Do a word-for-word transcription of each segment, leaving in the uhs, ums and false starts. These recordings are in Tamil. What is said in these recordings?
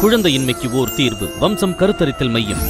குழந்தையின்மைக்கு ஓர் தீர்வு வம்சம் கருத்தரித்தல் மையம்.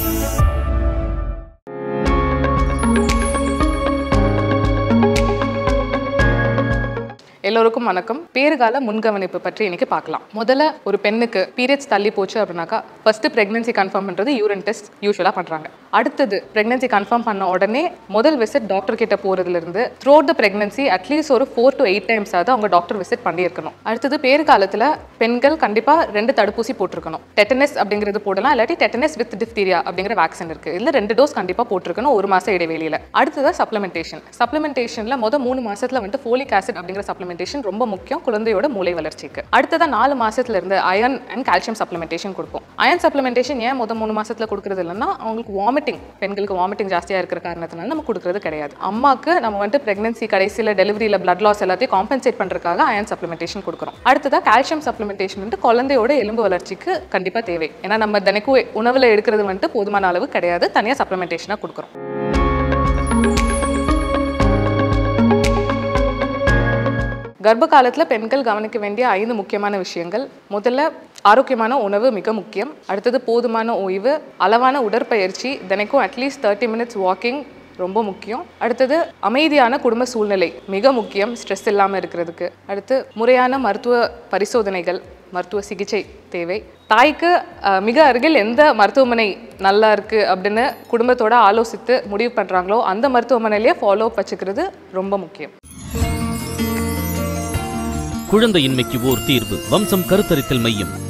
எல்லோருக்கும் வணக்கம். பேறுகால முன்கவனிப்பு பற்றி இன்னைக்கு பார்க்கலாம். முதல்ல ஒரு பெண்ணுக்கு பீரியட்ஸ் தள்ளி போச்சு அப்படின்னாக்கா ஃபர்ஸ்ட் பிரெக்னன்சி கன்ஃபார்ம் பண்ணுறது யூரின் டெஸ்ட் யூஸ்வலாக பண்ணுறாங்க. அடுத்தது பிரெக்னன்சி கன்ஃபார்ம் பண்ண உடனே முதல் விசிட் டாக்டர் கிட்ட போகிறதுலேருந்து through out the pregnancy at least ஒரு ஃபோர் டு எயிட் டைம்ஸ் ஆகுது அவங்க டாக்டர் விசிட் பண்ணியிருக்கணும். அடுத்தது பேறுகாலத்தில் பெண்கள் கண்டிப்பாக ரெண்டு தடுப்பூசி போட்டிருக்கணும். டெட்டனஸ் அப்படிங்கிறது போடலாம், இல்லாட்டி டெட்டனஸ் வித் டிஃப்தீரியா அப்படிங்கிற வேக்சின் இருக்குது. இதில் ரெண்டு டோஸ் கண்டிப்பாக போட்டிருக்கணும் ஒரு மாதம் இடைவெளியில். அடுத்தது சப்ளிமெண்டேஷன். சப்ளிமெண்டேஷனில் மொதல் மூணு மாதத்தில் வந்துட்டு ஃபோலிக் ஆசிட் அப்படிங்கிற சப்ளிமெண்ட் ரொம்ப முக்கியம் குழந்தையோட மூளை வளர்ச்சிக்கு. அடுத்ததா நாலு மாசத்துல இருந்து அயன் அண்ட் கால்சியம் சப்ளிமெண்டேஷன் கொடுப்போம். அயன் சப்ளிமெண்டேஷன் ஏன் முதல் மூணு மாசத்துல கொடுக்கறது இல்லைன்னா அவங்களுக்கு வாமிட்டிங், பெண்களுக்கு வாமிட்டிங் ஜாஸ்தியா இருக்கிற காரணத்தினால நம்ம கொடுக்கறது கிடையாது. அம்மாக்கு நம்ம வந்து பிரெக்னன்சி கடைசியில் டெலிவரியில் பிளட் லாஸ் எல்லாத்தையும் காம்பன்சேட் பண்றதுக்காக அயன் சப்ளிமெண்டேஷன் கொடுக்குறோம். அடுத்ததா கால்சியம் சப்ளிமெண்டேஷன் வந்து குழந்தையோட எலும்பு வளர்ச்சிக்கு கண்டிப்பா தேவை. ஏன்னா நம்ம தினைக்கும் உணவுல எடுக்கிறது வந்துட்டு போதுமான அளவு கிடையாது, தனியாக சப்ளிமெண்டேஷனா கொடுக்குறோம். கர்ப்ப காலத்தில் பெண்கள் கவனிக்க வேண்டிய ஐந்து முக்கியமான விஷயங்கள். முதல்ல ஆரோக்கியமான உணவு மிக முக்கியம். அடுத்தது போதுமான ஓய்வு, அளவான உடற்பயிற்சி, தினைக்கும் அட்லீஸ்ட் தேர்ட்டி மினிட்ஸ் வாக்கிங் ரொம்ப முக்கியம். அடுத்தது அமைதியான குடும்ப சூழ்நிலை மிக முக்கியம் ஸ்ட்ரெஸ் இல்லாமல் இருக்கிறதுக்கு. அடுத்து முறையான மருத்துவ பரிசோதனைகள், மருத்துவ சிகிச்சை தேவை. தாய்க்கு மிக அருகில் எந்த மருத்துவமனை நல்லா இருக்குது அப்படின்னு குடும்பத்தோட ஆலோசித்து முடிவு பண்ணுறாங்களோ அந்த மருத்துவமனையிலேயே ஃபாலோ அப் வச்சுக்கிறது ரொம்ப முக்கியம். குழந்தையின்மைக்கு ஓர் தீர்வு வம்சம் கருத்தரித்தல் மையம்.